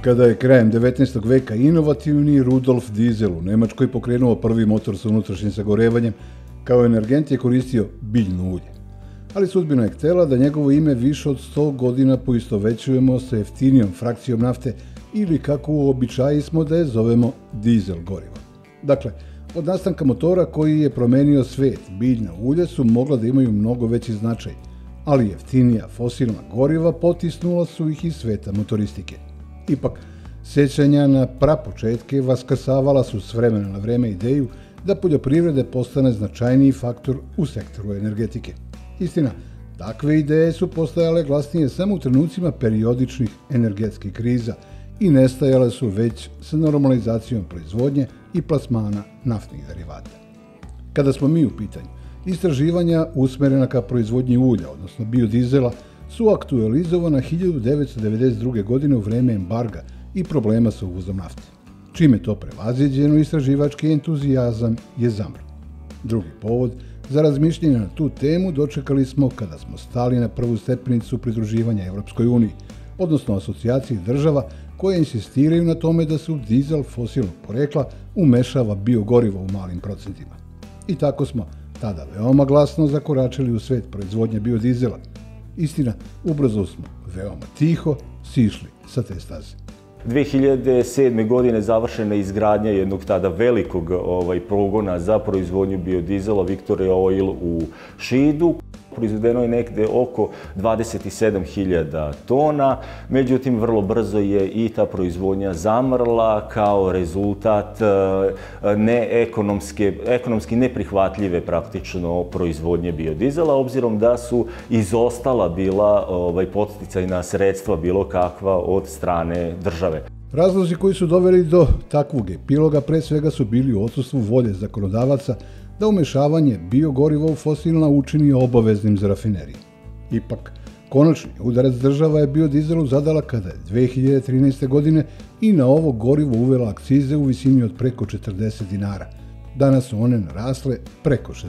Kada je krajem 19. veka inovativni Rudolf Diesel u Nemačkoj pokrenuo prvi motor sa unutrašnjim sagorevanjem, kao energent je koristio biljno ulje. Ali sudbina je htela da njegovo ime više od 100 godina poistovećujemo sa jeftinijom frakcijom nafte ili kako uobičaji smo da je zovemo dizel gorivo. Dakle, od nastanka motora koji je promenio svet, biljna ulja su mogla da imaju mnogo veći značaj, ali jeftinija fosilna goriva potisnula su ih iz sveta motoristike. Ipak, sećanja na prapočetke vaskrsavala su s vremena na vreme ideju da poljoprivrede postane značajniji faktor u sektoru energetike. Istina, takve ideje su postajale glasnije samo u trenucima periodičnih energetskih kriza i nestajale su već sa normalizacijom proizvodnje i plasmana naftnih derivata. Kada smo mi u pitanju, istraživanja usmerena ka proizvodnji ulja, odnosno biodizela, su aktualizovana 1992. godine u vreme embarga i problema sa uvozom nafte. Čim je to prevaziđeno, istraživački entuzijazam je zamro. Drugi povod za razmišljanje na tu temu dočekali smo kada smo stali na prvu stepenicu pridruživanja Evropskoj uniji, odnosno asocijaciji država koje insistiraju na tome da se u dizel fosilnog porekla umešava biogorivo u malim procentima. I tako smo tada veoma glasno zakoračili u svet proizvodnje biodizela. Istina, ubrzo smo veoma tiho sišli sa te staze. 2007. godine završena je izgradnja jednog tada velikog pogona za proizvodnju biodizela Victoria Oil u Šidu. Proizvedeno je negde oko 27.000 tona, međutim vrlo brzo je i ta proizvodnja zamrla kao rezultat ekonomski neprihvatljive praktično proizvodnje biodizela, obzirom da su izostala bila podsticajna sredstva bilo kakva od strane države. Razlozi koji su doveli do takvog epiloga pre svega su bili u odsustvu volje zakonodavaca da umešavanje biogoriva u fosilna učini obaveznim za rafinerije. Ipak, konačni udarac država je biodizelu zadala kada je 2013. godine i na ovo gorivo uvela akcize u visini od preko 40 dinara. Danas su one narasle preko 60.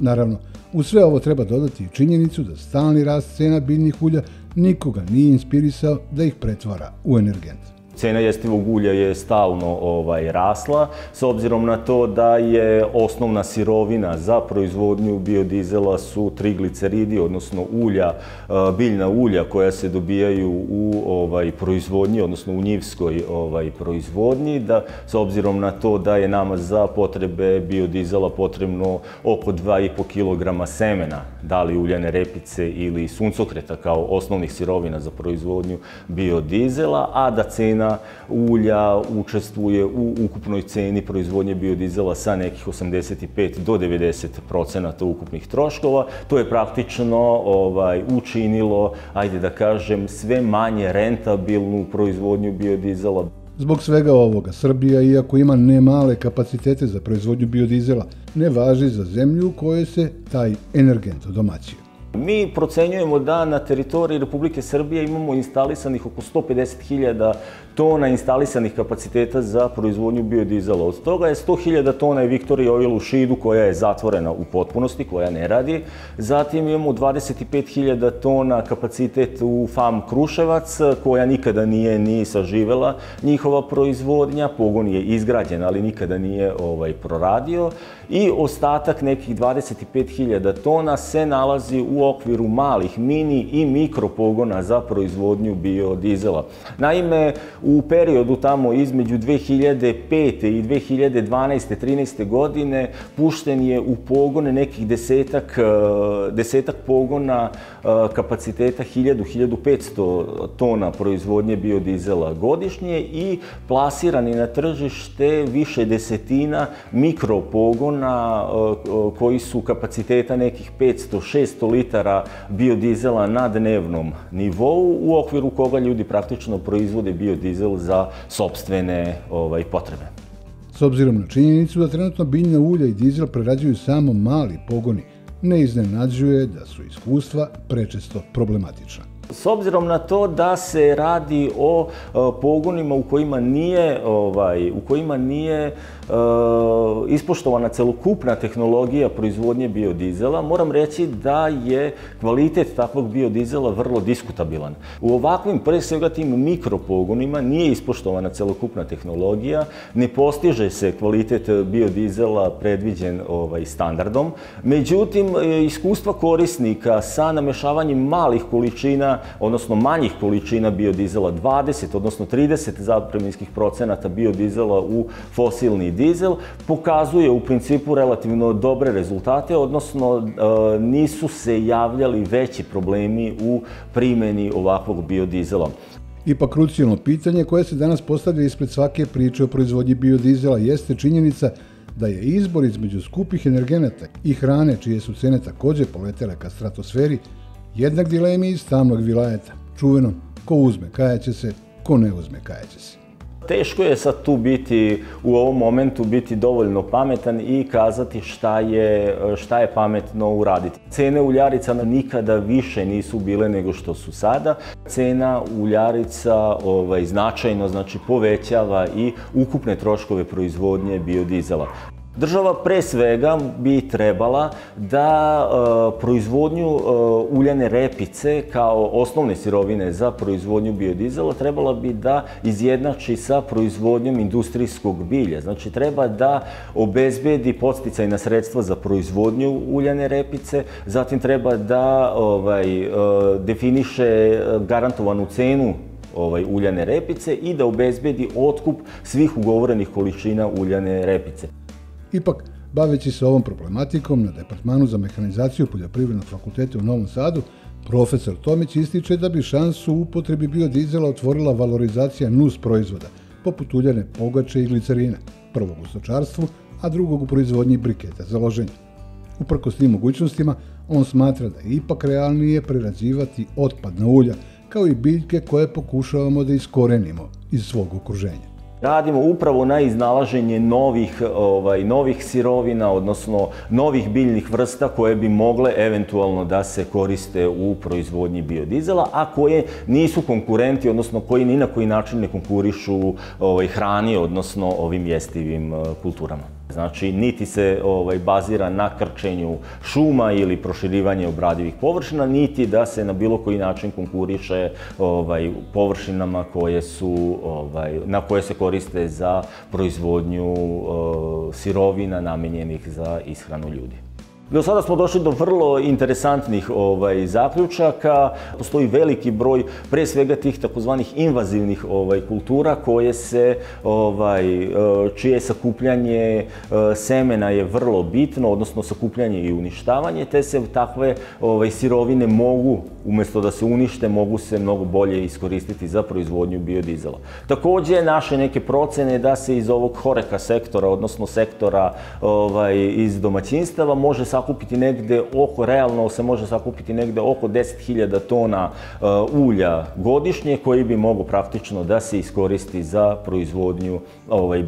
Naravno, u sve ovo treba dodati i činjenicu da stalni rast cena biljnih ulja nikoga nije inspirisao da ih pretvara u energent. Cena jestivog ulja je stalno rasla, s obzirom na to da je osnovna sirovina za proizvodnju biodizela su trigliceridi, odnosno biljna ulja koja se dobijaju u proizvodnji, odnosno u njivskoj proizvodnji. S obzirom na to da je nama za potrebe biodizela potrebno oko 2,5 kg semena, da li uljane repice ili suncokreta kao osnovnih sirovina za proizvodnju biodizela, a da cena ulja učestvuje u ukupnoj ceni proizvodnje biodizela sa nekih 85 do 90% ukupnih troškova. To je praktično učinilo, ajde da kažem, sve manje rentabilnu proizvodnju biodizela. Zbog svega ovoga, Srbija, iako ima nemale kapacitete za proizvodnju biodizela, ne važi za zemlju u kojoj se taj energent odomaćio. Mi procenjujemo da na teritoriji Republike Srbije imamo instalisanih oko 150.000 tona instalisanih kapaciteta za proizvodnju biodizela. Od toga je 100.000 tona i Victoria Oil u Šidu koja je zatvorena u potpunosti, koja ne radi. Zatim imamo 25.000 tona kapacitet u FAM Kruševac koja nikada nije ni saživela njihova proizvodnja. Pogon je izgrađen, ali nikada nije proradio. I ostatak nekih 25.000 tona se nalazi u okviru malih mini i mikropogona za proizvodnju biodizela. Naime, u periodu tamo između 2005. i 2012-13. godine pušten je u pogone nekih desetak pogona kapaciteta 1000-1500 tona proizvodnje biodizela godišnje i plasirani na tržište više desetina mikropogona koji su kapaciteta nekih 500-600 litara biodizela na dnevnom nivou u okviru koga ljudi praktično proizvode biodizel za sopstvene potrebe. S obzirom na činjenicu da trenutno biljna ulja i dizel prerađuju samo mali pogoni, ne iznenađuje da su iskustva prečesto problematična. S obzirom na to da se radi o pogonima u kojima nije ispoštovana celokupna tehnologija proizvodnje biodizela, moram reći da je kvalitet takvog biodizela vrlo diskutabilan. U ovakvim, pre svega tim mikropogonima, nije ispoštovana celokupna tehnologija, ne postiže se kvalitet biodizela predviđen standardom. Međutim, iskustva korisnika sa namešavanjem malih količina, odnosno manjih količina biodizela, 20, odnosno 30 zapremijskih procenata biodizela u fosilni dizel, pokazuje u principu relativno dobre rezultate, odnosno nisu se javljali veći problemi u primjeni ovakvog biodizela. Ipak krucijalno pitanje koje se danas postavlja ispred svake priče o proizvodnji biodizela jeste činjenica da je izbor između skupih energenata i hrane čije su cene takođe poletele ka stratosferi jednak dilemi iz tamnog vilajeta, čuvenom ko uzme kajaće se, ko ne uzme kajaće se. Teško je sad tu biti, u ovom momentu biti dovoljno pametan i kazati šta je pametno uraditi. Cene uljarica nikada više nisu bile nego što su sada. Cena uljarica značajno povećava i ukupne troškove proizvodnje biodizela. Država pre svega bi trebala da proizvodnju uljane repice kao osnovne sirovine za proizvodnju biodizela trebala bi da izjednači sa proizvodnjom industrijskog bilja. Znači treba da obezbedi podsticajna sredstva za proizvodnju uljane repice, zatim treba da definiše garantovanu cenu uljane repice i da obezbedi otkup svih ugovorenih količina uljane repice. Ipak, baveći se ovom problematikom, na Departmanu za mehanizaciju Poljoprivrednog fakulteta u Novom Sadu, profesor Tomić ističe da bi šansu u upotrebi biodizela otvorila valorizacija nus proizvoda, poput uljane pogače i glicerina, prvog u stočarstvu, a drugog u proizvodnji briketa za loženje. Uprkos tim mogućnostima, on smatra da je ipak realnije prerađivati otpadna ulja, kao i biljke koje pokušavamo da iskorenimo iz svog okruženja. Radimo upravo na iznalaženje novih sirovina, odnosno novih biljnih vrsta koje bi mogle eventualno da se koriste u proizvodnji biodizela, a koje nisu konkurenti, odnosno koji ni na koji način ne konkurišu hrani, odnosno ovim jestivim kulturama. Znači, niti se bazira na krčenju šuma ili proširivanje obradivih površina, niti da se na bilo koji način konkuriše površinama na koje se koriste za proizvodnju sirovina namenjenih za ishranu ljudi. Do sada smo došli do vrlo interesantnih zaključaka. Postoji veliki broj, pre svega tih takozvanih invazivnih kultura čije sakupljanje semena je vrlo bitno, odnosno sakupljanje i uništavanje, te se takve sirovine mogu, umesto da se unište, mogu se mnogo bolje iskoristiti za proizvodnju biodizela. Takođe, naše neke procene da se iz ovog HoReCa sektora, odnosno sektora iz domaćinstava, realno se može sakupiti negde oko 10.000 tona ulja godišnje koji bi mogo praktično da se iskoristi za proizvodnju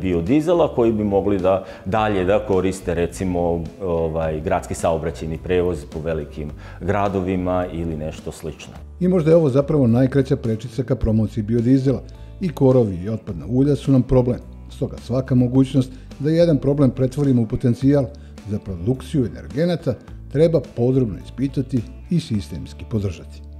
biodizela, koji bi mogli da dalje da koriste recimo gradski saobraćajni prevoz po velikim gradovima ili nešto slično. I možda je ovo zapravo najkraća prečica ka promociji biodizela. I korovi i otpadna ulja su nam problem. Stoga svaka mogućnost da jedan problem pretvorimo u potencijal za produkciju energenata treba podrobno ispitati i sistemski podržati.